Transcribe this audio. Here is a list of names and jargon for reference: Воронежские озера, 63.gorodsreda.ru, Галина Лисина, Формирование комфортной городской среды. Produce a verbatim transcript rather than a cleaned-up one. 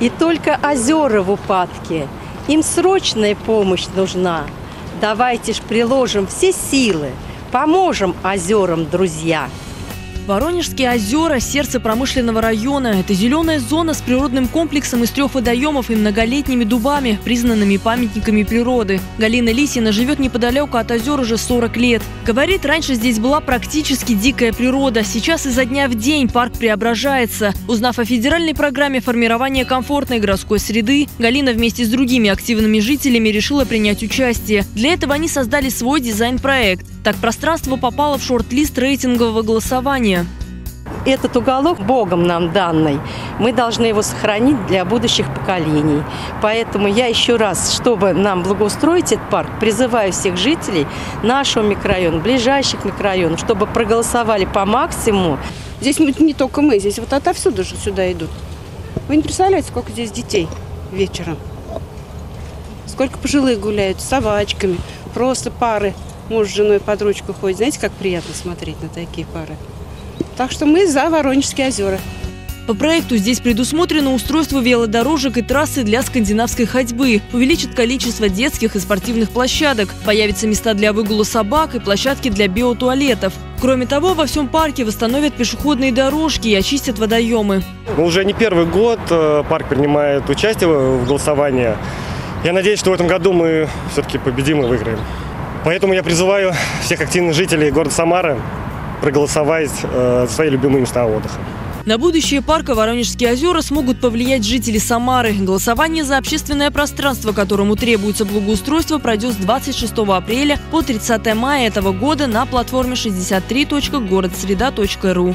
И только озера в упадке. Им срочная помощь нужна. Давайте ж приложим все силы, поможем озерам, друзья. Воронежские озера – сердце промышленного района. Это зеленая зона с природным комплексом из трех водоемов и многолетними дубами, признанными памятниками природы. Галина Лисина живет неподалеку от озер уже сорок лет. Говорит, раньше здесь была практически дикая природа. Сейчас изо дня в день парк преображается. Узнав о федеральной программе формирования комфортной городской среды, Галина вместе с другими активными жителями решила принять участие. Для этого они создали свой дизайн-проект. Так пространство попало в шорт-лист рейтингового голосования. Этот уголок Богом нам данный. Мы должны его сохранить для будущих поколений. Поэтому я еще раз, чтобы нам благоустроить этот парк, призываю всех жителей нашего микрорайона, ближайших микрорайонов, чтобы проголосовали по максимуму. Здесь не только мы, здесь вот отовсюду же сюда идут. Вы не представляете, сколько здесь детей вечером. Сколько пожилых гуляют с собачками, просто пары. Муж с женой под ручку ходит. Знаете, как приятно смотреть на такие пары. Так что мы за Воронежские озера. По проекту здесь предусмотрено устройство велодорожек и трассы для скандинавской ходьбы. Увеличит количество детских и спортивных площадок. Появятся места для выгула собак и площадки для биотуалетов. Кроме того, во всем парке восстановят пешеходные дорожки и очистят водоемы. Ну, уже не первый год парк принимает участие в голосовании. Я надеюсь, что в этом году мы все-таки победим и выиграем. Поэтому я призываю всех активных жителей города Самары проголосовать за свои любимые места отдыха. На будущее парка Воронежские озера смогут повлиять жители Самары. Голосование за общественное пространство, которому требуется благоустройство, пройдет с двадцать шестого апреля по тридцатое мая этого года на платформе шестьдесят три точка город среда точка ру.